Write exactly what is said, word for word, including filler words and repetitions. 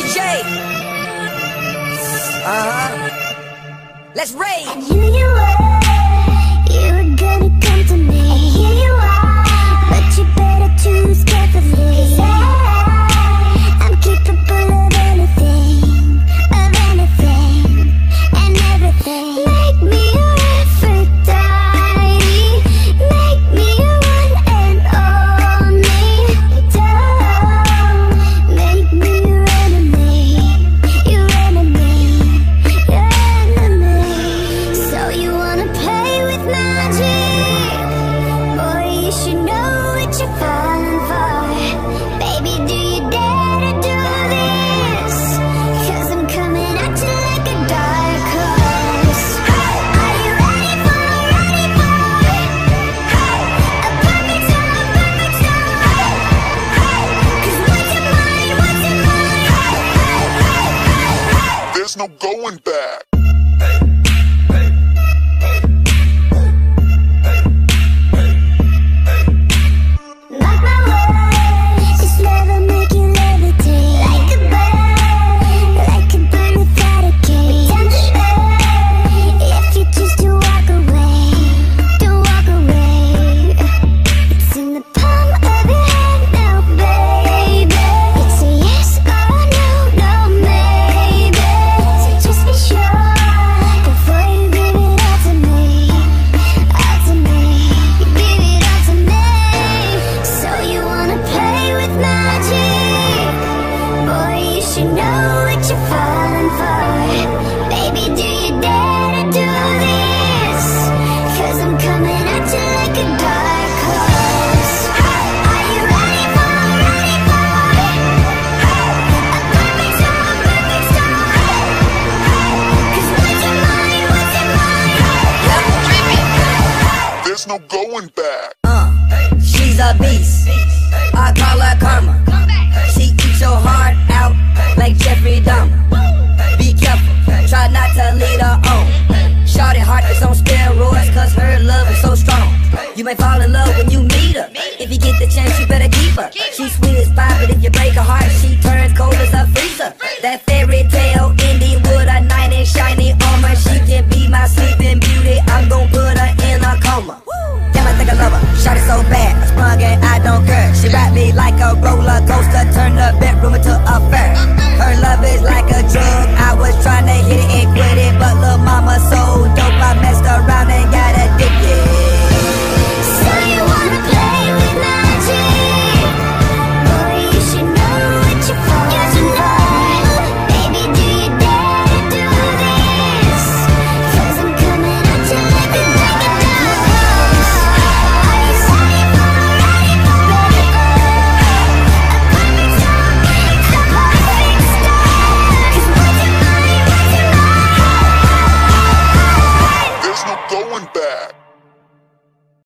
T J. Uh-huh. Let's rage. And here you are, you were gonna come to me. And here you are, but you better choose carefully. Cause I, I'm capable of anything, of anything, and everything. Make me your Aphrodite, make me your one and only. Don't make me your enemy, your enemy, your enemy. So you wanna play with magic? Boy, you should know what you're falling for. Baby, do you dare to do this? Cause I'm coming at you like a dark horse. Hey, are you ready for, ready for? Hey, a perfect storm, a perfect storm. Hey, hey, cause what's in mine, what's in mine? Hey, hey, hey, hey, hey. There's no going back. No going back. Uh, she's a beast. I call her karma. She eats your heart out like Jeffrey Dahmer. Be careful, try not to lead her on. Shorty heart is on steroids, cause her love is so strong. You may fall